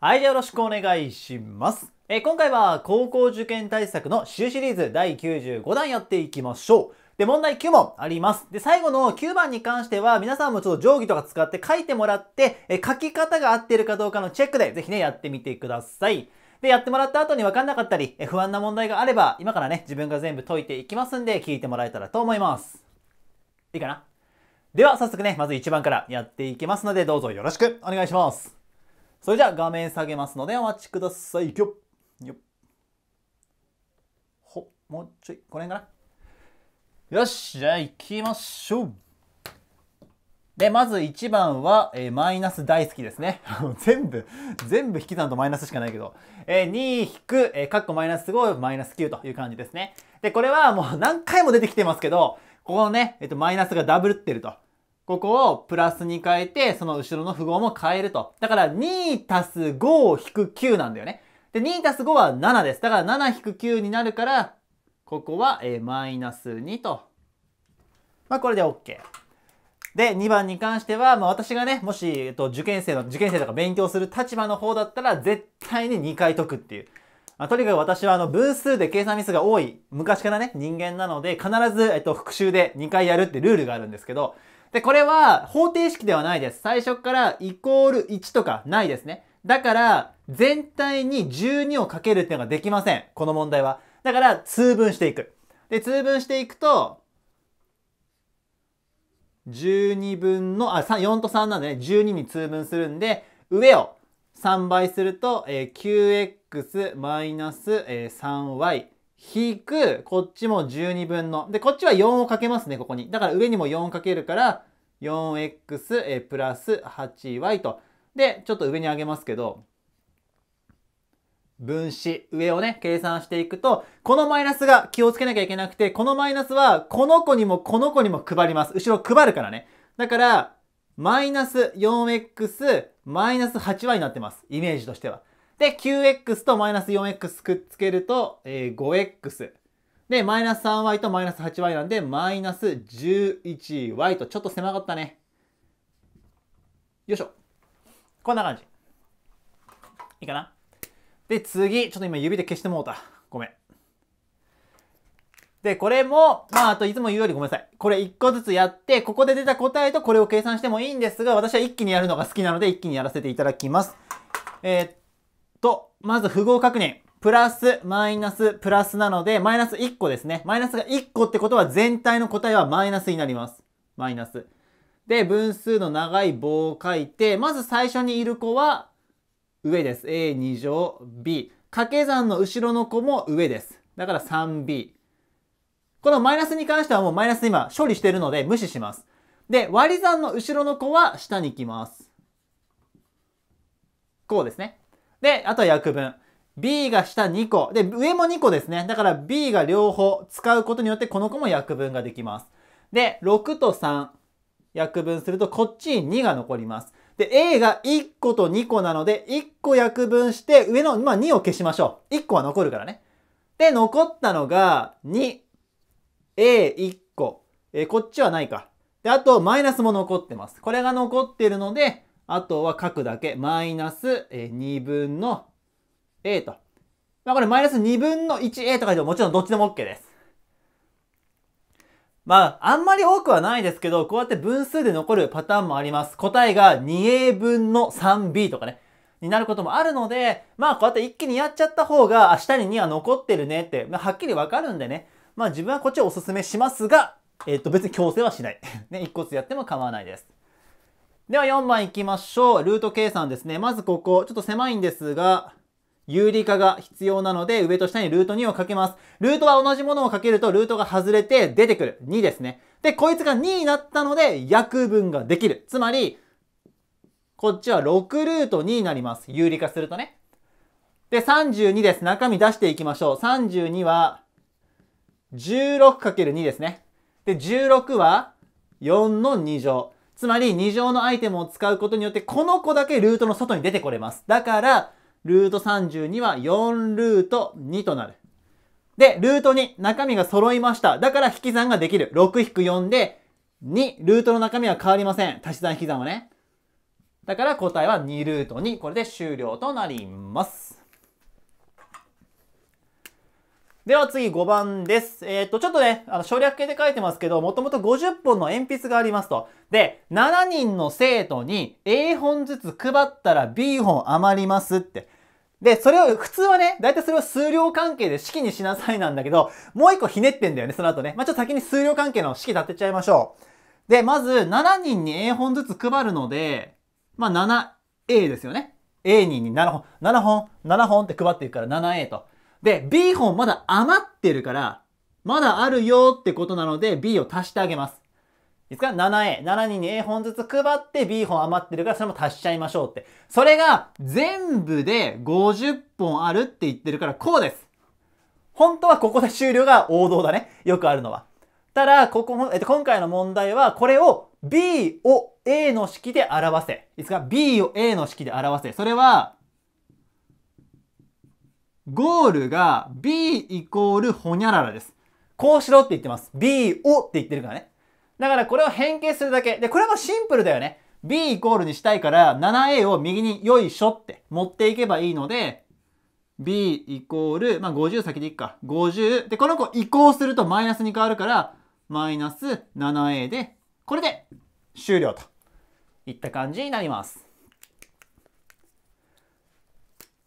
はい、じゃあよろしくお願いします。今回は高校受験対策の週シリーズ第95弾やっていきましょう。で、問題9問あります。で、最後の9番に関しては皆さんもちょっと定規とか使って書いてもらって、書き方が合ってるかどうかのチェックでぜひね、やってみてください。で、やってもらった後に分かんなかったり、不安な問題があれば、今からね、自分が全部解いていきますんで、聞いてもらえたらと思います。いいかな？では、早速ね、まず1番からやっていきますので、どうぞよろしくお願いします。それじゃあ画面下げますのでお待ちください。よっよっほ、もうちょいこの辺かな。よし、じゃあ行きましょう。で、まず1番は、マイナス大好きですね。全部引き算とマイナスしかないけど、2引く、かっこマイナス5、マイナス9という感じですね。で、これはもう何回も出てきてますけど、ここのね、マイナスがダブルってると。ここをプラスに変えて、その後ろの符号も変えると。だから2たす5を引く9なんだよね。で、2たす5は7です。だから7引く9になるから、ここはマイナス2と。まあ、これで OK。で、2番に関しては、まあ、私がね、もし、受験生とか勉強する立場の方だったら、絶対に2回解くっていう。とにかく私は分数で計算ミスが多い、昔からね、人間なので、必ず、復習で2回やるってルールがあるんですけど、で、これは方程式ではないです。最初からイコール1とかないですね。だから、全体に12をかけるっていうのができません。この問題は。だから、通分していく。で、通分していくと、12分の、4と3なんでね、12に通分するんで、上を3倍すると、9x マイナス 3y。引く、こっちも12分の。で、こっちは4をかけますね、ここに。だから上にも4をかけるから、4x プラス 8y と。で、ちょっと上に上げますけど、分子、上をね、計算していくと、このマイナスが気をつけなきゃいけなくて、このマイナスは、この子にもこの子にも配ります。後ろ配るからね。だから、マイナス 4x マイナス 8y になってます。イメージとしては。で、9x とマイナス 4x くっつけると、5x。で、マイナス 3y とマイナス 8y なんで、マイナス 11y と、ちょっと狭かったね。よいしょ。こんな感じ。いいかな？で、次、ちょっと今指で消してもうた。ごめん。で、これも、まあ、いつも言うよりごめんなさい。これ1個ずつやって、ここで出た答えとこれを計算してもいいんですが、私は一気にやるのが好きなので、一気にやらせていただきます。まず符号確認。プラス、マイナス、プラスなので、マイナス1個ですね。マイナスが1個ってことは全体の答えはマイナスになります。マイナス。で、分数の長い棒を書いて、まず最初にいる子は上です。A2 乗 B。掛け算の後ろの子も上です。だから 3B。このマイナスに関してはもうマイナス今処理してるので無視します。で、割り算の後ろの子は下に行きます。こうですね。で、あとは約分。B が下2個。で、上も2個ですね。だから B が両方使うことによってこの子も約分ができます。で、6と3約分するとこっちに2が残ります。で、A が1個と2個なので1個約分して上の、まあ、2を消しましょう。1個は残るからね。で、残ったのが2。A1 個。こっちはないか。で、あとマイナスも残ってます。これが残ってるので、あとは書くだけ。マイナス2分の A と。まあ、これマイナス2分の 1A とかでももちろんどっちでも OK です。まあ、あんまり多くはないですけど、こうやって分数で残るパターンもあります。答えが 2A 分の 3B とかね、になることもあるので、まあ、こうやって一気にやっちゃった方が、下に2は残ってるねって、まあ、はっきりわかるんでね。まあ、自分はこっちをおすすめしますが、別に強制はしない。ね、1個ずつやっても構わないです。では4番行きましょう。ルート計算ですね。まずここ、ちょっと狭いんですが、有理化が必要なので、上と下にルート2をかけます。ルートは同じものをかけると、ルートが外れて出てくる。2ですね。で、こいつが2になったので、約分ができる。つまり、こっちは6ルート2になります。有理化するとね。で、32です。中身出していきましょう。32は、16×2 ですね。で、16は、4の2乗。つまり2乗のアイテムを使うことによってこの子だけルートの外に出てこれます。だから、ルート32は4ルート2となる。で、ルート2、中身が揃いました。だから引き算ができる。6-4で2、ルートの中身は変わりません。足し算引き算はね。だから答えは2ルート2。これで終了となります。では次5番です。ちょっとね、省略形で書いてますけど、もともと50本の鉛筆がありますと。で、7人の生徒に A 本ずつ配ったら B 本余りますって。で、それを、普通はね、だいたいそれを数量関係で式にしなさいなんだけど、もう一個ひねってんだよね、その後ね。まあ、ちょっと先に数量関係の式立てちゃいましょう。で、まず、7人に A 本ずつ配るので、まあ、7A ですよね。A 人に7本、7本、7本って配っていくから 7A と。で、B 本まだ余ってるから、まだあるよってことなので、B を足してあげます。いいですか ?7A。7人に A 本ずつ配って B 本余ってるからそれも足しちゃいましょうって。それが全部で50本あるって言ってるからこうです。本当はここで終了が王道だね。よくあるのは。ただ、今回の問題はこれを B を A の式で表せ。いいですか ?B を A の式で表せ。それは、ゴールが B イコールホニャララです。こうしろって言ってます。B をって言ってるからね。だからこれを変形するだけ。で、これもシンプルだよね。B イコールにしたいから 7A を右によいしょって持っていけばいいので、B イコール、まあ、50先でいっか。50。で、この子移行するとマイナスに変わるから、マイナス 7A で、これで終了といった感じになります。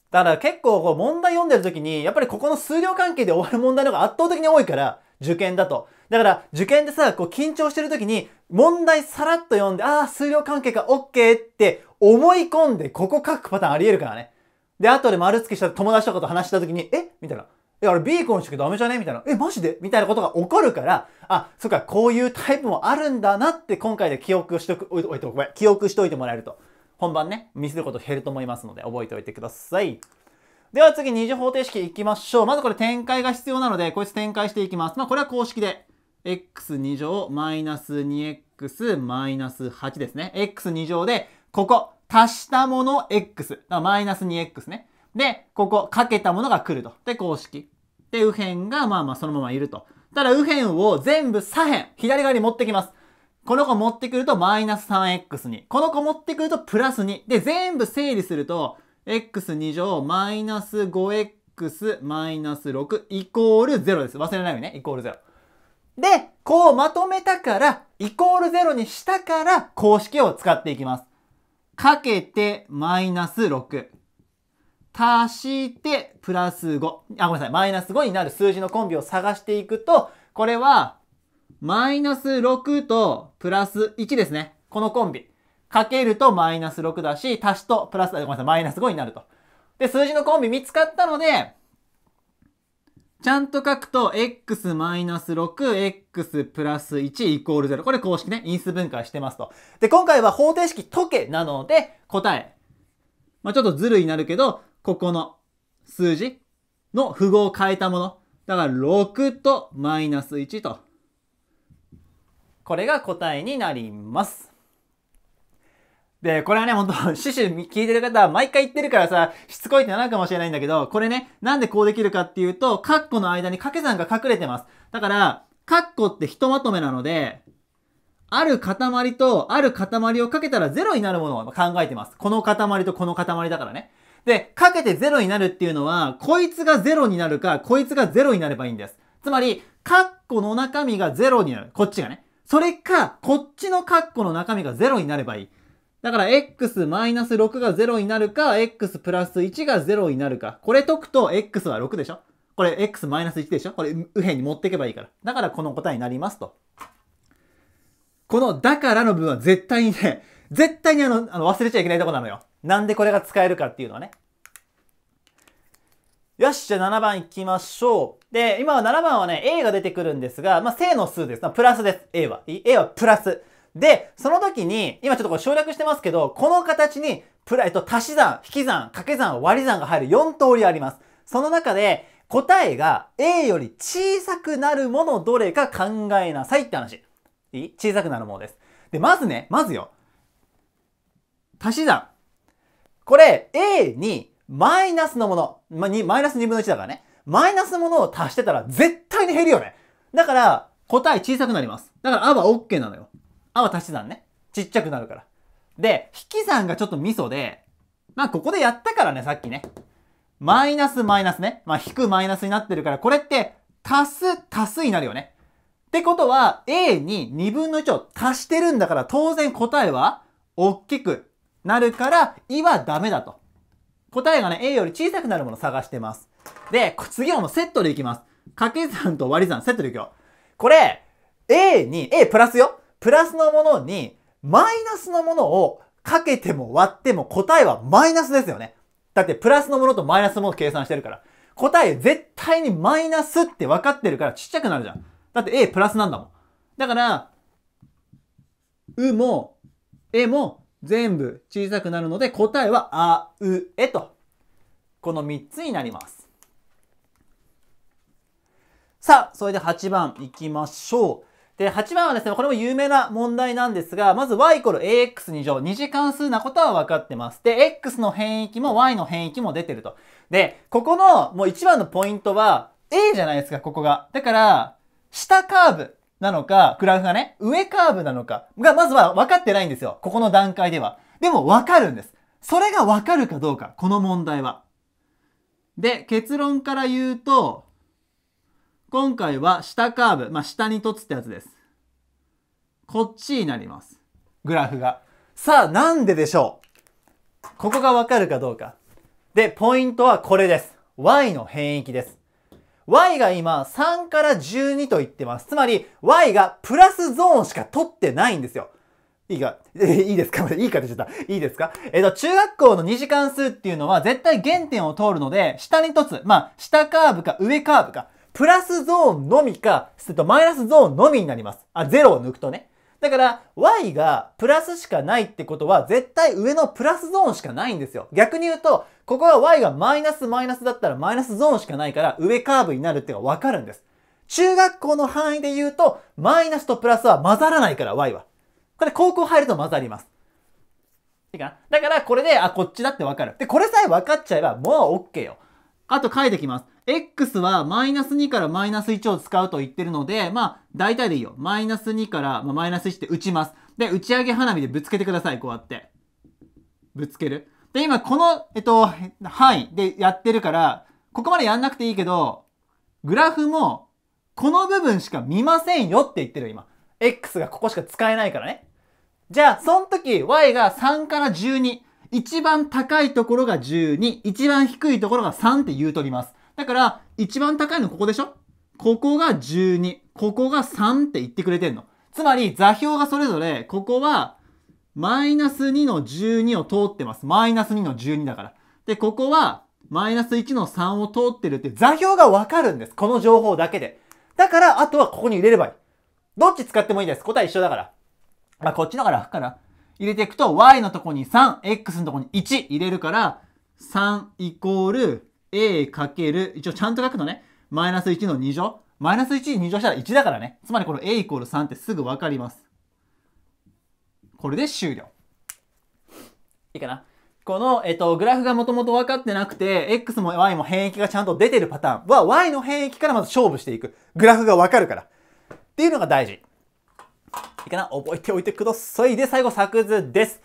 だから結構こう問題読んでる時に、やっぱりここの数量関係で終わる問題の方が圧倒的に多いから、受験だと。だから、受験でさ、こう緊張してる時に、問題さらっと読んで、ああ、数量関係か OK って思い込んで、ここ書くパターンあり得るからね。で、後で丸付きした友達とかと話した時に、えみたいな。いや、あれ B コンしかダメじゃねみたいな。え、マジでみたいなことが起こるから、あ、そっか、こういうタイプもあるんだなって、今回で記憶しておいてもらえると。本番ね、ミスること減ると思いますので、覚えておいてください。では次、二次方程式いきましょう。まずこれ展開が必要なので、こいつ展開していきます。まあこれは公式で、x2 乗マイナス 2x マイナス8ですね。x2 乗で、ここ、足したもの x。だからマイナス 2x ね。で、ここ、かけたものが来ると。で、公式。で、右辺が、まあそのままいると。ただ、右辺を全部左辺、左側に持ってきます。この子持ってくるとマイナス 3x に。この子持ってくるとプラス2。で、全部整理すると、x2 乗マイナス 5x マイナス6イコール0です。忘れないようにね。イコール0。で、こうまとめたから、イコール0にしたから、公式を使っていきます。かけてマイナス6。足してプラス5。あ、ごめんなさい。マイナス5になる数字のコンビを探していくと、これは、マイナス6とプラス1ですね。このコンビ。かけるとマイナス6だし、足すとプラス、ごめんなさい、マイナス5になると。で、数字のコンビ見つかったので、ちゃんと書くと、x マイナス6、x プラス1イコール0。これ公式ね、因数分解してますと。で、今回は方程式解けなので、答え。まあ、ちょっとずるいになるけど、ここの数字の符号を変えたもの。だから、6とマイナス1と。これが答えになります。で、これはね、ほんと、趣旨聞いてる方は毎回言ってるからさ、しつこいってなるかもしれないんだけど、これね、なんでこうできるかっていうと、カッコの間に掛け算が隠れてます。だから、カッコってひとまとめなので、ある塊とある塊をかけたらゼロになるものを考えてます。この塊とこの塊だからね。で、かけてゼロになるっていうのは、こいつがゼロになるか、こいつがゼロになればいいんです。つまり、カッコの中身がゼロになる。こっちがね。それか、こっちのカッコの中身がゼロになればいい。だから、x-6 が0になるか、x プラス1が0になるか。これ解くと、x は6でしょ？これ、x-1 でしょ？これ、右辺に持っていけばいいから。だから、この答えになりますと。この、だからの部分は絶対にね、絶対に忘れちゃいけないとこなのよ。なんでこれが使えるかっていうのはね。よし、じゃあ7番いきましょう。で、今は7番はね、A が出てくるんですが、まあ、正の数です。プラスです。A は。A はプラス。で、その時に、今ちょっとこれ省略してますけど、この形に、足し算、引き算、掛け算、割り算が入る4通りあります。その中で、答えが A より小さくなるものどれか考えなさいって話。いい？小さくなるものです。で、まずよ。足し算。これ、A にマイナスのもの。マイナス2分の1だからね。マイナスのものを足してたら絶対に減るよね。だから、答え小さくなります。だから、あは OK なのよ。あは足し算ね。ちっちゃくなるから。で、引き算がちょっとミソで、まあここでやったからね、さっきね。マイナスマイナスね。まあ引くマイナスになってるから、これって足す足すになるよね。ってことは、A に2分の1を足してるんだから、当然答えは大きくなるから、いはダメだと。答えがね、A より小さくなるものを探してます。で、次はもうセットでいきます。掛け算と割り算、セットでいくよ。これ、A に、A プラスよ。プラスのものに、マイナスのものをかけても割っても答えはマイナスですよね。だってプラスのものとマイナスのものを計算してるから。答え絶対にマイナスって分かってるからちっちゃくなるじゃん。だって A プラスなんだもん。だから、うも A も全部小さくなるので答えはあうえと。この3つになります。さあ、それで8番いきましょう。で、8番はですね、これも有名な問題なんですが、まず y=ax2乗、2次関数なことは分かってます。で、x の変域も y の変域も出てると。で、ここのもう一番のポイントは a じゃないですか、ここが。だから、下カーブなのか、グラフがね、上カーブなのかが、まずは分かってないんですよ。ここの段階では。でも分かるんです。それが分かるかどうか、この問題は。で、結論から言うと、今回は下カーブ。まあ、下に凸ってやつです。こっちになります。グラフが。さあ、なんででしょう？ここがわかるかどうか。で、ポイントはこれです。y の変域です。y が今3から12と言ってます。つまり、y がプラスゾーンしか取ってないんですよ。いいか、いいですか？いいか出ちゃった。いいですか？中学校の2次関数っていうのは絶対原点を通るので、下に凸。まあ、下カーブか上カーブか。プラスゾーンのみか、マイナスゾーンのみになります。あ、0を抜くとね。だから、y がプラスしかないってことは、絶対上のプラスゾーンしかないんですよ。逆に言うと、ここは y がマイナスマイナスだったら、マイナスゾーンしかないから、上カーブになるっていうのがわかるんです。中学校の範囲で言うと、マイナスとプラスは混ざらないから、y は。これ、高校入ると混ざります。いいかな？だから、これで、あ、こっちだってわかる。で、これさえわかっちゃえば、もう OK よ。あと書いてきます。x はマイナス2からマイナス1を使うと言ってるので、まあ、大体でいいよ。マイナス2からマイナス1って打ちます。で、打ち上げ花火でぶつけてください。こうやって。ぶつける。で、今、この、範囲でやってるから、ここまでやんなくていいけど、グラフも、この部分しか見ませんよって言ってる今。x がここしか使えないからね。じゃあ、その時、y が3から12。一番高いところが12。一番低いところが3って言うとります。だから、一番高いのここでしょ？ここが12、ここが3って言ってくれてんの。つまり、座標がそれぞれ、ここは、マイナス2の12を通ってます。マイナス2の12だから。で、ここは、マイナス1の3を通ってるって、座標がわかるんです。この情報だけで。だから、あとはここに入れればいい。どっち使ってもいいです。答え一緒だから。まあ、こっちの方が楽かな。入れていくと、y のとこに3、x のとこに1入れるから、3イコール、a かける、一応ちゃんと書くのね。マイナス1の2乗。マイナス1に2乗したら1だからね。つまりこの a イコール3ってすぐわかります。これで終了。いいかな。この、グラフがもともと分かってなくて、x も y も変域がちゃんと出てるパターンは、y の変域からまず勝負していく。グラフがわかるから。っていうのが大事。いいかな。覚えておいてください。で、最後、作図です。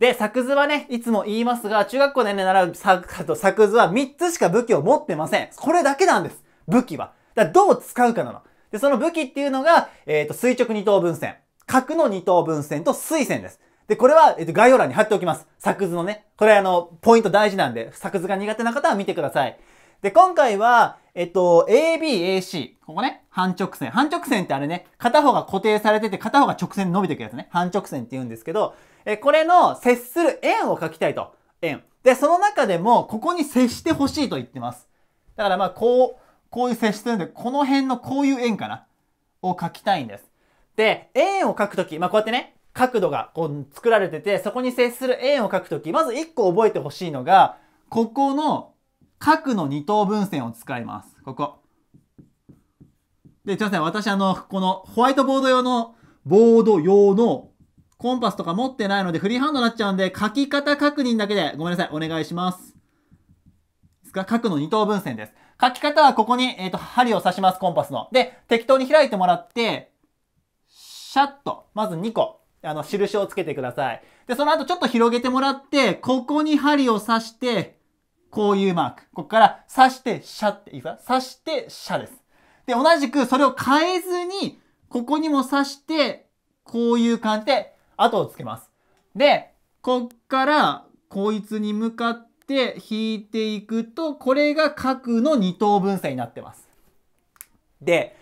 で、作図はね、いつも言いますが、中学校でね、習う作図は3つしか武器を持ってません。これだけなんです。武器は。だからどう使うかなの。で、その武器っていうのが、垂直二等分線、角の二等分線と垂線です。で、これは、概要欄に貼っておきます。作図のね。これポイント大事なんで、作図が苦手な方は見てください。で、今回は、AB、AC。ここね。半直線。半直線ってあれね、片方が固定されてて、片方が直線に伸びていくやつね。半直線って言うんですけど、これの接する円を書きたいと。円。で、その中でも、ここに接してほしいと言ってます。だからまあ、こういう接してるんで、この辺のこういう円かな。を書きたいんです。で、円を書くとき、まあこうやってね、角度がこう作られてて、そこに接する円を書くとき、まず1個覚えてほしいのが、ここの、角の二等分線を使います。ここ。で、ちょっと私このホワイトボード用の、コンパスとか持ってないので、フリーハンドになっちゃうんで、書き方確認だけで、ごめんなさい、お願いします。ですか？角の二等分線です。書き方はここに、針を刺します、コンパスの。で、適当に開いてもらって、シャッと、まず2個。印をつけてください。で、その後ちょっと広げてもらって、ここに針を刺して、こういうマーク。ここから刺して、シャっていくか、刺して、シャです。で、同じくそれを変えずに、ここにも刺して、こういう感じで、後をつけます。で、こっから、こいつに向かって引いていくと、これが角の二等分線になってます。で、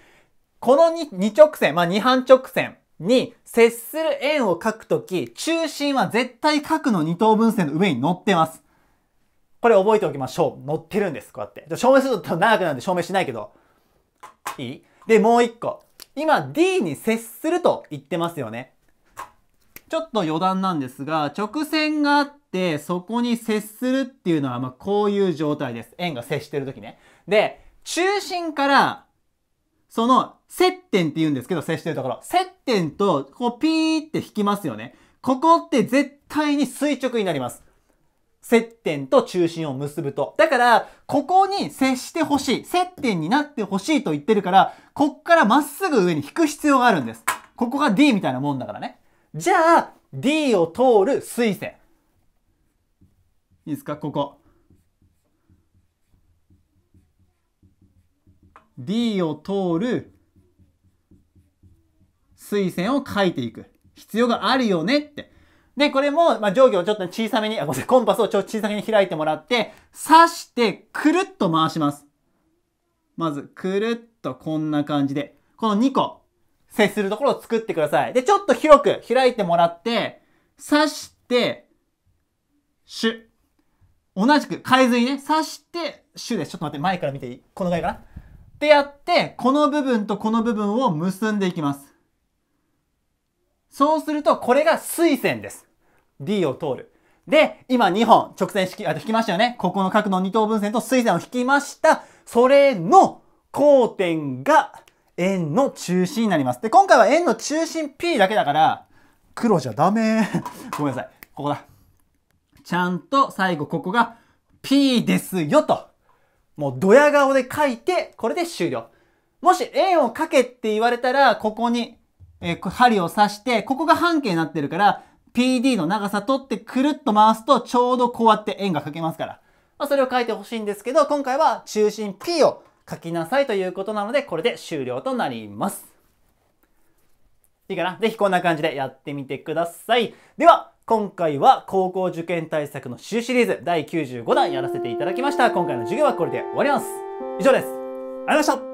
この二直線、二半直線に接する円を描くとき、中心は絶対角の二等分線の上に乗ってます。これ覚えておきましょう。乗ってるんです、こうやって。証明すると長くなるんで証明しないけど。いい？で、もう一個。今、D に接すると言ってますよね。ちょっと余談なんですが、直線があって、そこに接するっていうのは、こういう状態です。円が接してるときね。で、中心から、その、接点って言うんですけど、接してるところ。接点と、こう、ピーって引きますよね。ここって絶対に垂直になります。接点と中心を結ぶと。だから、ここに接してほしい。接点になってほしいと言ってるから、こっからまっすぐ上に引く必要があるんです。ここが D みたいなもんだからね。じゃあ、D を通る垂線。いいですか？ここ。D を通る垂線を書いていく。必要があるよねって。で、これも、定規をちょっと小さめに、ごめんなさい、コンパスをちょっと小さめに開いてもらって、刺して、くるっと回します。まず、くるっとこんな感じで、この2個、接するところを作ってください。で、ちょっと広く開いてもらって、刺して、シュ。同じく、変えずにね、刺して、シュです。ちょっと待って、前から見ていい？このぐらいかな？ってやって、この部分とこの部分を結んでいきます。そうすると、これが垂線です。D を通る。で、今2本直線引きましたよね。ここの角の二等分線と垂線を引きました。それの交点が円の中心になります。で、今回は円の中心 P だけだから、黒じゃダメ。ごめんなさい。ここだ。ちゃんと最後ここが P ですよと。もうドヤ顔で書いて、これで終了。もし円を書けって言われたら、ここに針を刺して、ここが半径になってるから、PD の長さ取ってくるっと回すと、ちょうどこうやって円が描けますから。それを書いてほしいんですけど、今回は中心 P を書きなさいということなので、これで終了となります。いいかな？ぜひこんな感じでやってみてください。では、今回は高校受験対策の週シリーズ第95弾やらせていただきました。今回の授業はこれで終わります。以上です。ありがとうございました。